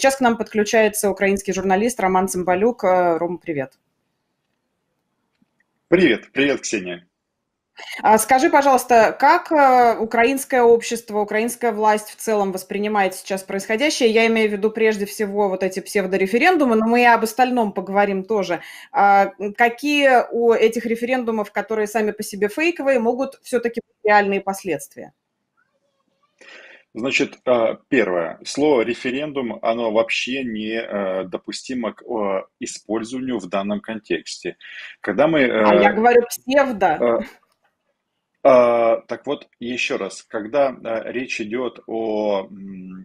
Сейчас к нам подключается украинский журналист Роман Цимбалюк. Ром, привет. Привет, привет, Ксения. Скажи, пожалуйста, как украинское общество, украинская власть в целом воспринимает сейчас происходящее? Я имею в виду прежде всего вот эти псевдореферендумы, но мы и об остальном поговорим тоже. Какие у этих референдумов, которые сами по себе фейковые, могут все-таки быть реальные последствия? Значит, первое. Слово «референдум», оно вообще не допустимо к использованию в данном контексте. Когда мы... я говорю «псевдо». Так вот, еще раз, когда речь идет о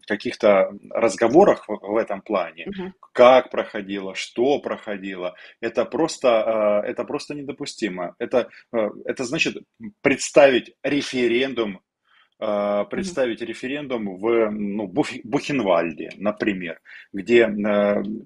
каких-то разговорах в этом плане, как проходило, что проходило, это просто недопустимо. Это значит представить референдум, в Бухенвальде, например, где,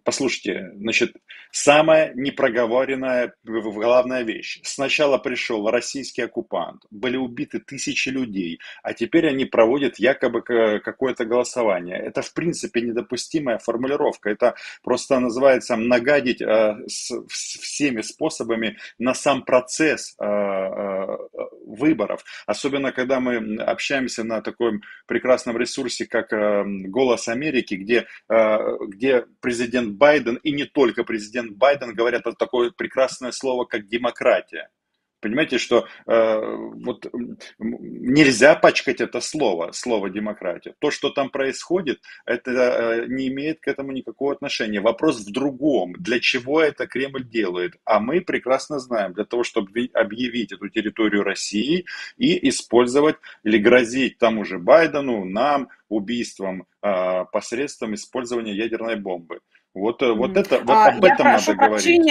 послушайте, значит, самая непроговоренная главная вещь. Сначала пришел российский оккупант, были убиты тысячи людей, а теперь они проводят якобы какое-то голосование. Это, в принципе, недопустимая формулировка. Это просто называется нагадить всеми способами на сам процесс выборов. Особенно, когда мы общаемся на таком прекрасном ресурсе, как «Голос Америки», где президент Байден и не только президент Байден говорят о такое прекрасное слово, как «демократия». Понимаете, что вот нельзя пачкать это слово «демократия». То, что там происходит, это не имеет к этому никакого отношения. Вопрос в другом. Для чего это Кремль делает? А мы прекрасно знаем, для того, чтобы объявить эту территорию России и использовать или грозить тому же Байдену, нам, убийством посредством использования ядерной бомбы. Вот об этом надо говорить.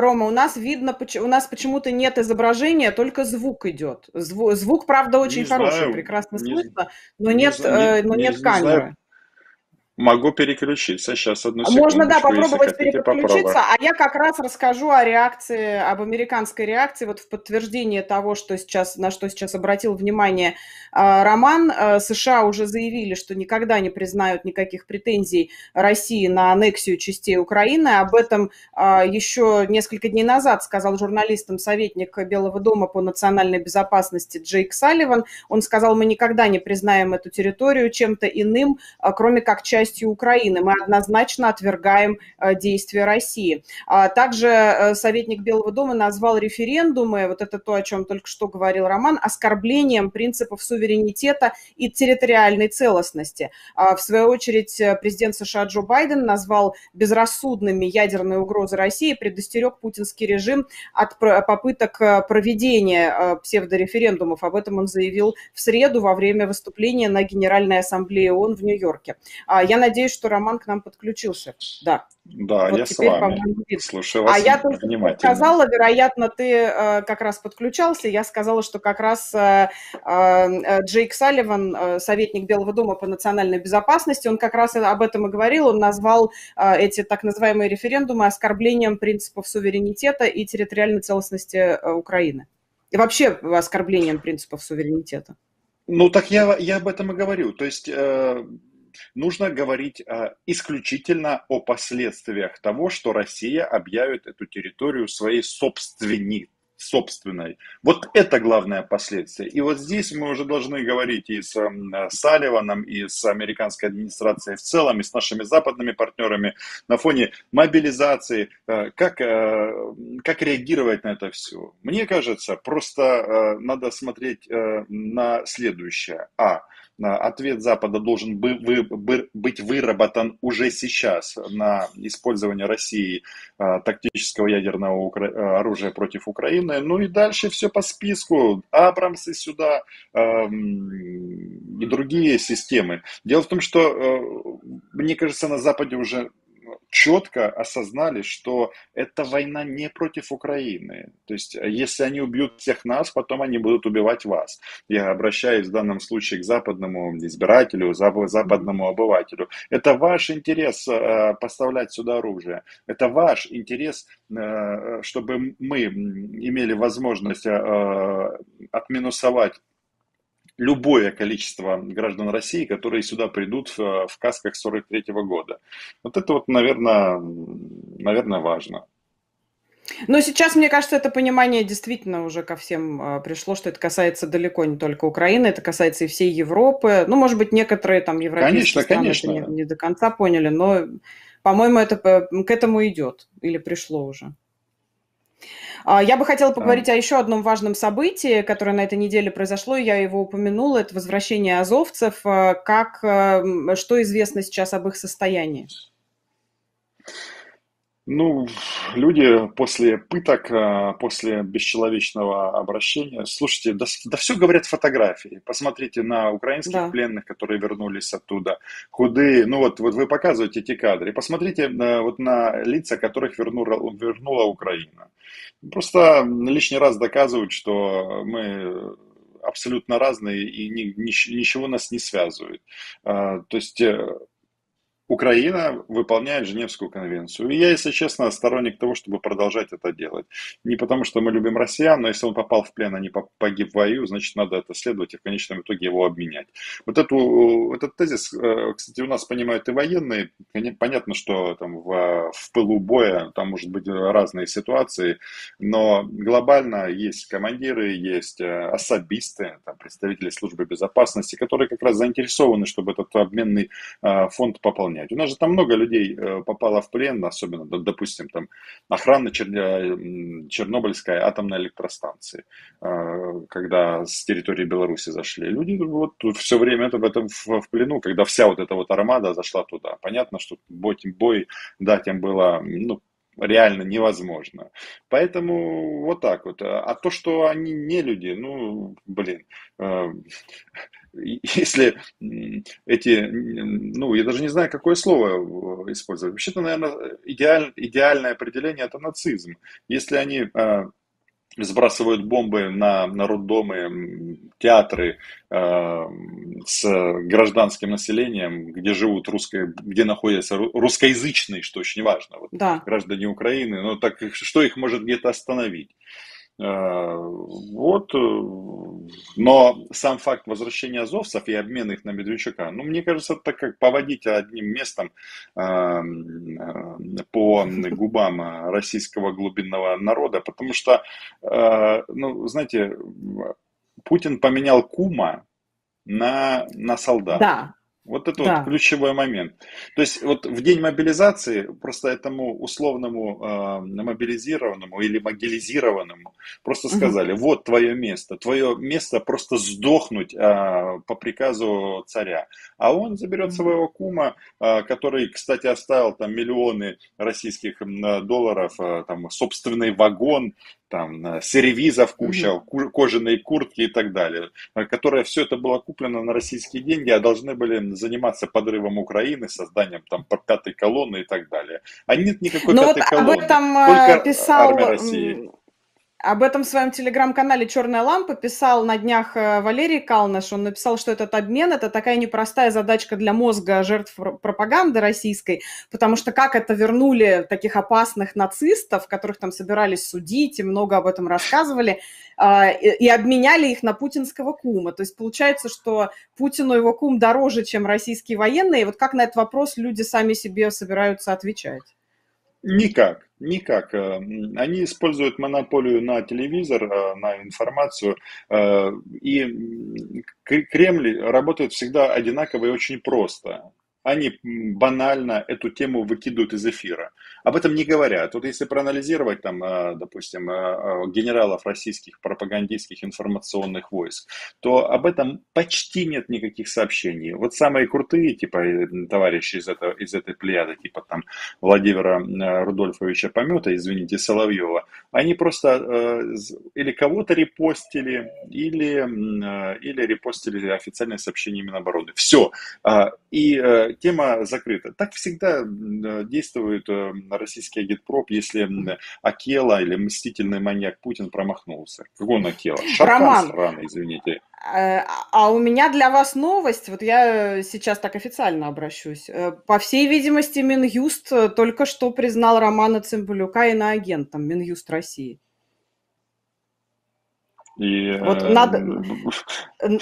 Рома, у нас почему-то нет изображения, только звук идет. Звук, правда, очень хороший, прекрасно слышно, но нет камеры. Могу переключиться, сейчас одну секунду. Можно, да, попробовать переключиться, а я как раз расскажу о реакции, об американской реакции, вот в подтверждение того, на что сейчас обратил внимание Роман. США уже заявили, что никогда не признают никаких претензий России на аннексию частей Украины. Об этом еще несколько дней назад сказал журналистам советник Белого дома по национальной безопасности Джейк Салливан. Он сказал, мы никогда не признаем эту территорию чем-то иным, кроме как частью Украины. Мы однозначно отвергаем действия России. Также советник Белого дома назвал референдумы, вот это то, о чем только что говорил Роман, оскорблением принципов суверенитета и территориальной целостности. В свою очередь президент США Джо Байден назвал безрассудными ядерные угрозы России, предостерег путинский режим от попыток проведения псевдореферендумов. Об этом он заявил в среду во время выступления на Генеральной ассамблее ООН в Нью-Йорке. Я надеюсь, что Роман к нам подключился. Да, вот я теперь с вами. Слушаю вас внимательно. Я сказала, вероятно, ты как раз подключался. Я сказала, что как раз Джейк Салливан, советник Белого дома по национальной безопасности, он как раз об этом и говорил. Он назвал эти так называемые референдумы оскорблением принципов суверенитета и территориальной целостности Украины. И вообще оскорблением принципов суверенитета. Ну, так я об этом и говорю. То есть... Нужно говорить исключительно о последствиях того, что Россия объявит эту территорию своей собственной. Вот это главное последствие. И вот здесь мы уже должны говорить и с Салливаном, и с американской администрацией в целом, и с нашими западными партнерами на фоне мобилизации, как реагировать на это все. Мне кажется, просто надо смотреть на следующее. Ответ Запада должен быть выработан уже сейчас на использование России тактического ядерного оружия против Украины. Ну и дальше все по списку. Абрамсы сюда и другие системы. Дело в том, что, мне кажется, на Западе уже четко осознали, что эта война не против Украины. То есть, если они убьют всех нас, потом они будут убивать вас. Я обращаюсь в данном случае к западному избирателю, западному обывателю. Это ваш интерес поставлять сюда оружие. Это ваш интерес, чтобы мы имели возможность отминусовать любое количество граждан России, которые сюда придут в касках 43-го года. Вот это вот, наверное, важно. Но сейчас, мне кажется, это понимание действительно уже ко всем пришло, что это касается далеко не только Украины, это касается и всей Европы. Ну, может быть, некоторые там европейские страны это не до конца поняли, но, по-моему, это к этому идет или пришло уже. Я бы хотела поговорить о еще одном важном событии, которое на этой неделе произошло, я его упомянула, это возвращение азовцев. Что известно сейчас об их состоянии? Ну, люди после пыток, после бесчеловечного обращения, слушайте, да все говорят фотографии. Посмотрите на украинских пленных, которые вернулись оттуда, худые. Ну вот вы показываете эти кадры. И посмотрите вот на лица, которых вернула Украина. Просто лишний раз доказывают, что мы абсолютно разные и ничего нас не связывает. То есть... Украина выполняет Женевскую конвенцию. И я, если честно, сторонник того, чтобы продолжать это делать. Не потому, что мы любим россиян, но если он попал в плен, а не погиб в бою, значит, надо это следовать и в конечном итоге его обменять. Вот этот тезис, кстати, у нас понимают и военные. Понятно, что там в пылу боя там может быть разные ситуации, но глобально есть командиры, есть особисты, там, представители службы безопасности, которые как раз заинтересованы, чтобы этот обменный фонд пополнялся. У нас же там много людей попало в плен, особенно, допустим, там охрана Чернобыльской атомной электростанции, когда с территории Беларуси зашли. Люди вот все время в плену, когда вся вот эта вот армада зашла туда. Понятно, что бой дать им было, ну, реально невозможно. Поэтому вот так вот. А то, что они не люди, ну, блин... Если эти, ну, я даже не знаю, какое слово использовать. Вообще-то, наверное, идеальное определение – это нацизм. Если они сбрасывают бомбы на роддомы, театры с гражданским населением, где живут где находятся русскоязычные, что очень важно, вот, граждане Украины, ну, так что их может где-то остановить? Вот, но сам факт возвращения азовцев и обмена их на Медведчука, ну, мне кажется, так как поводить одним местом по губам российского глубинного народа, потому что, ну, знаете, Путин поменял кума на солдата. Да. Вот это вот ключевой момент. То есть вот в день мобилизации просто этому условному мобилизированному или могилизированному просто сказали, вот твое место просто сдохнуть по приказу царя. А он заберет своего кума, который, кстати, оставил там миллионы российских долларов, там собственный вагон, там сервизов куча, кожаные куртки и так далее, которые все это было куплено на российские деньги, а должны были заниматься подрывом Украины, созданием там пятой колонны и так далее. А нет никакой пятой колонны, об этом только писал... армия России. Об этом в своем телеграм-канале «Черная лампа» писал на днях Валерий Калныш. Он написал, что этот обмен – это такая непростая задачка для мозга жертв пропаганды российской, потому что как это вернули таких опасных нацистов, которых там собирались судить и много об этом рассказывали, и обменяли их на путинского кума. То есть получается, что Путину его кум дороже, чем российские военные. И вот как на этот вопрос люди сами себе собираются отвечать? Никак. Они используют монополию на телевизор, на информацию. И Кремль работает всегда одинаково и очень просто. Они банально эту тему выкидывают из эфира. Об этом не говорят. Вот если проанализировать, там, допустим, генералов российских пропагандистских информационных войск, то об этом почти нет никаких сообщений. Вот самые крутые, типа, товарищи из этой плеяды, типа, там, Владимира Рудольфовича Помета, извините, Соловьева, они просто или кого-то репостили, или репостили официальное сообщение Минобороны. Все. И тема закрыта. Так всегда действует российский агитпроп, если Акела или мстительный маньяк Путин промахнулся. Какой он Акела? Шаркан сраный, извините. А у меня для вас новость. Вот я сейчас так официально обращусь. По всей видимости, Минюст только что признал Романа Цимбалюка иноагентом, Минюст России. И, вот надо Ксения,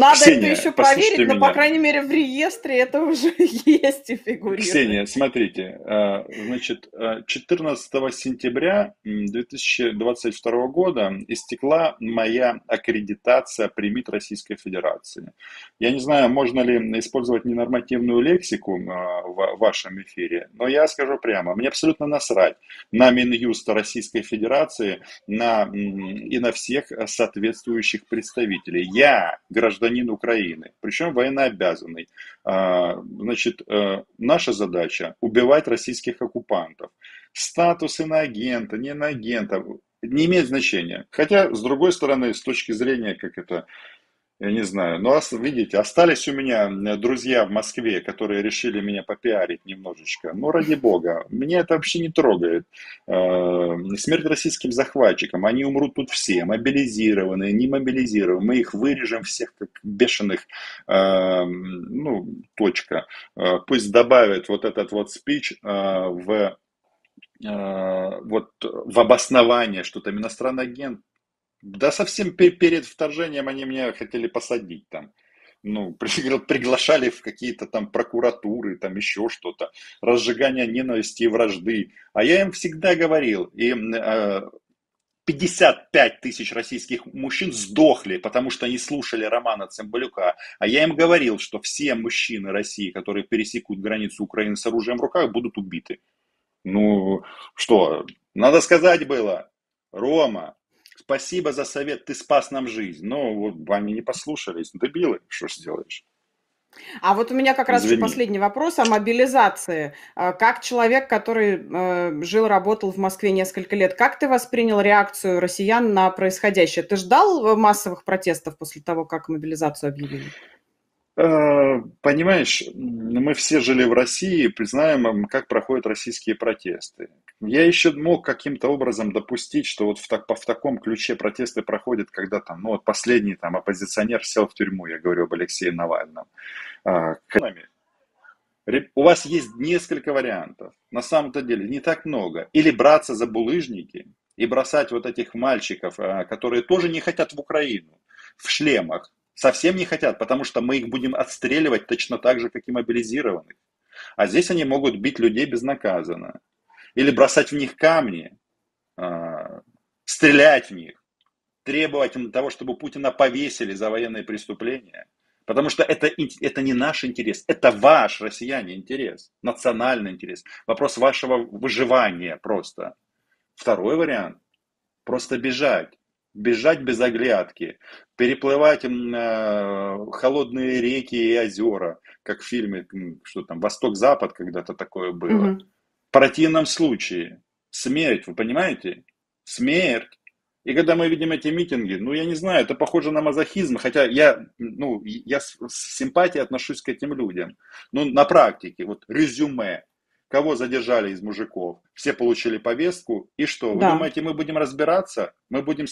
это еще проверить, но, по крайней мере, в реестре это уже есть и фигурирует. Ксения, смотрите, значит, 14 сентября 2022 года истекла моя аккредитация «Примит Российской Федерации». Я не знаю, можно ли использовать ненормативную лексику в вашем эфире, но я скажу прямо, мне абсолютно насрать на Минюст Российской Федерации и на всех соответствующих представителей. Я гражданин Украины, причем военнообязанный. Значит, наша задача – убивать российских оккупантов. Статус иноагента, не иноагента не имеет значения. Хотя, с другой стороны, с точки зрения, как это, я не знаю, но видите, остались у меня друзья в Москве, которые решили меня попиарить немножечко. Но ради бога, меня это вообще не трогает. Смерть российским захватчикам, они умрут тут все, мобилизированные, не мобилизированные. Мы их вырежем всех как бешеных, ну, точка. Пусть добавят вот этот вот спич в обоснование, что там иностранный агент. Да совсем перед вторжением они меня хотели посадить там. Ну, приглашали в какие-то там прокуратуры, там еще что-то. Разжигание ненависти и вражды. А я им всегда говорил, 55 тысяч российских мужчин сдохли, потому что не слушали Романа Цимбалюка. А я им говорил, что все мужчины России, которые пересекут границу Украины с оружием в руках, будут убиты. Ну, что, надо сказать было, Рома, спасибо за совет, ты спас нам жизнь. Но вот они не послушались, дебилы, что ж сделаешь. А вот у меня как раз последний вопрос о мобилизации. Как человек, который жил, работал в Москве несколько лет, как ты воспринял реакцию россиян на происходящее? Ты ждал массовых протестов после того, как мобилизацию объявили? Понимаешь, мы все жили в России, признаем, как проходят российские протесты. Я еще мог каким-то образом допустить, что вот в таком ключе протесты проходят, когда там, ну вот последний там оппозиционер сел в тюрьму, я говорю об Алексее Навальном. У вас есть несколько вариантов, на самом-то деле не так много. Или браться за булыжники и бросать вот этих мальчиков, которые тоже не хотят в Украину, в шлемах. Совсем не хотят, потому что мы их будем отстреливать точно так же, как и мобилизированных. А здесь они могут бить людей безнаказанно. Или бросать в них камни, стрелять в них, требовать того, чтобы Путина повесили за военные преступления. Потому что это не наш интерес, это ваш, россияне, интерес, национальный интерес. Вопрос вашего выживания просто. Второй вариант – просто бежать. Бежать без оглядки, переплывать холодные реки и озера, как в фильме, что там, «Восток-Запад» когда-то такое было. Угу. В противном случае смерть, вы понимаете? Смерть. И когда мы видим эти митинги, ну, я не знаю, это похоже на мазохизм, хотя я с симпатией отношусь к этим людям. Ну, на практике, вот резюме. Кого задержали из мужиков, все получили повестку, и что? Вы думаете, мы будем разбираться? Мы будем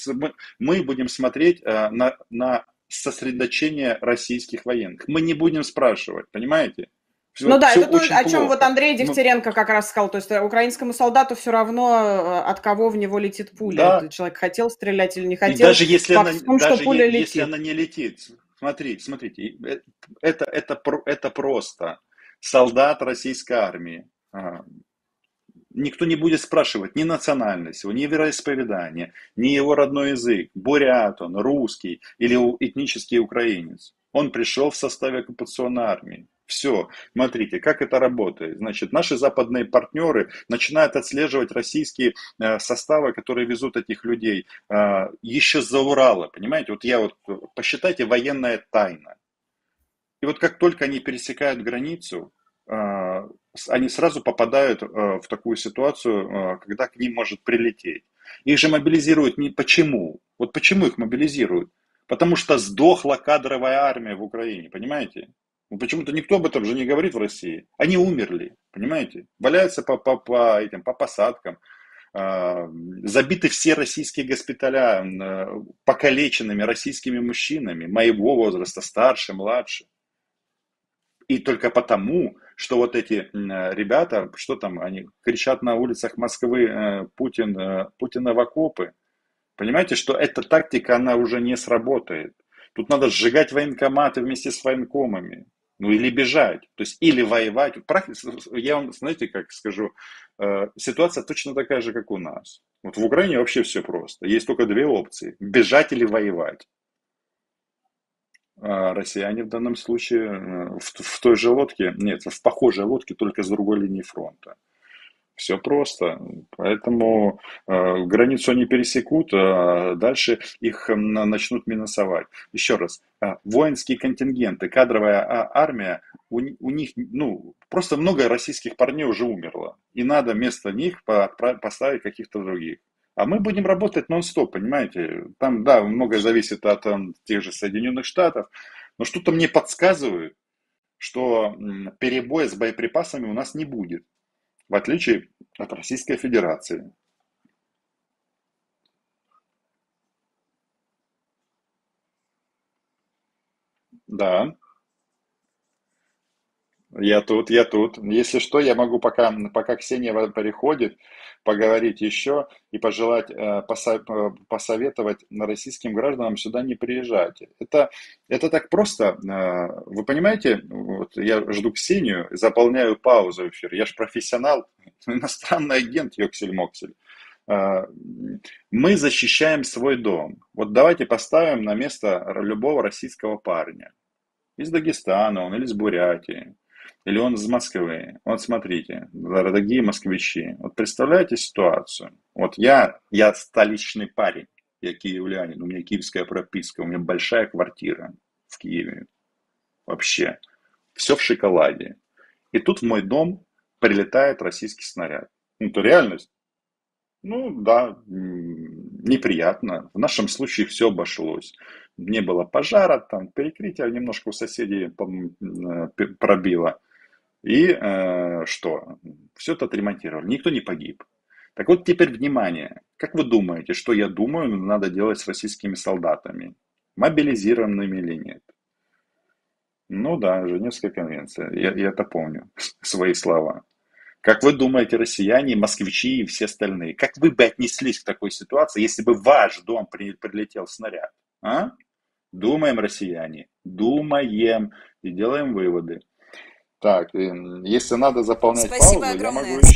смотреть на сосредоточение российских военных. Мы не будем спрашивать, понимаете? Все, ну да, это то, о чем вот Андрей Дегтяренко как раз сказал. То есть украинскому солдату все равно, от кого в него летит пуля. Да. Человек хотел стрелять или не хотел. И даже если она не летит. Смотрите, это просто... Солдат российской армии. Никто не будет спрашивать ни национальность его, ни вероисповедание, ни его родной язык, бурят он, русский или этнический украинец. Он пришел в составе оккупационной армии. Все. Смотрите, как это работает. Значит, наши западные партнеры начинают отслеживать российские составы, которые везут этих людей еще за Урала. Понимаете, посчитайте, военная тайна. И вот как только они пересекают границу, они сразу попадают в такую ситуацию, когда к ним может прилететь. Их же мобилизируют не почему. Вот почему их мобилизируют? Потому что сдохла кадровая армия в Украине, понимаете? Почему-то никто об этом же не говорит в России. Они умерли, понимаете? Валяются по посадкам. Забиты все российские госпиталя покалеченными российскими мужчинами моего возраста, старше, младше. И только потому, что вот эти ребята, что там, они кричат на улицах Москвы: Путина в окопы. Понимаете, что эта тактика, она уже не сработает. Тут надо сжигать военкоматы вместе с военкомами. Ну или бежать, то есть или воевать. Я вам, знаете, как скажу, ситуация точно такая же, как у нас. Вот в Украине вообще все просто. Есть только две опции. Бежать или воевать. А россияне в данном случае в той же лодке, нет, в похожей лодке, только с другой линии фронта. Все просто. Поэтому границу они пересекут, а дальше их начнут минусовать. Еще раз, воинские контингенты, кадровая армия, у них ну, просто много российских парней уже умерло. И надо вместо них поставить каких-то других. А мы будем работать нон-стоп, понимаете? Там, да, многое зависит от тех же Соединенных Штатов. Но что-то мне подсказывает, что перебоя с боеприпасами у нас не будет. В отличие от Российской Федерации. Да, я тут. Если что, я могу, пока Ксения переходит, поговорить еще и пожелать, посоветовать российским гражданам сюда не приезжать. Это так просто. Вы понимаете, вот я жду Ксению, заполняю паузу в эфир. Я же профессионал, иностранный агент, ёксель-моксель. Мы защищаем свой дом. Вот давайте поставим на место любого российского парня. Из Дагестана он, или из Бурятии, или он из Москвы. Вот смотрите, дорогие москвичи, вот представляете ситуацию? Вот я столичный парень, я киевлянин, у меня киевская прописка, у меня большая квартира в Киеве. Вообще, все в шоколаде. И тут в мой дом прилетает российский снаряд. Это реальность. Ну да, неприятно. В нашем случае все обошлось. Не было пожара, там перекрытие немножко у соседей пробило. И что? Все это отремонтировали. Никто не погиб. Так вот теперь внимание. Как вы думаете, что я думаю, надо делать с российскими солдатами? Мобилизированными или нет? Ну да, Женевская конвенция. Я-то помню свои слова. Как вы думаете, россияне, москвичи и все остальные, как вы бы отнеслись к такой ситуации, если бы в ваш дом прилетел снаряд? А? Думаем, россияне, думаем и делаем выводы. Так, если надо заполнять паузу, я могу еще...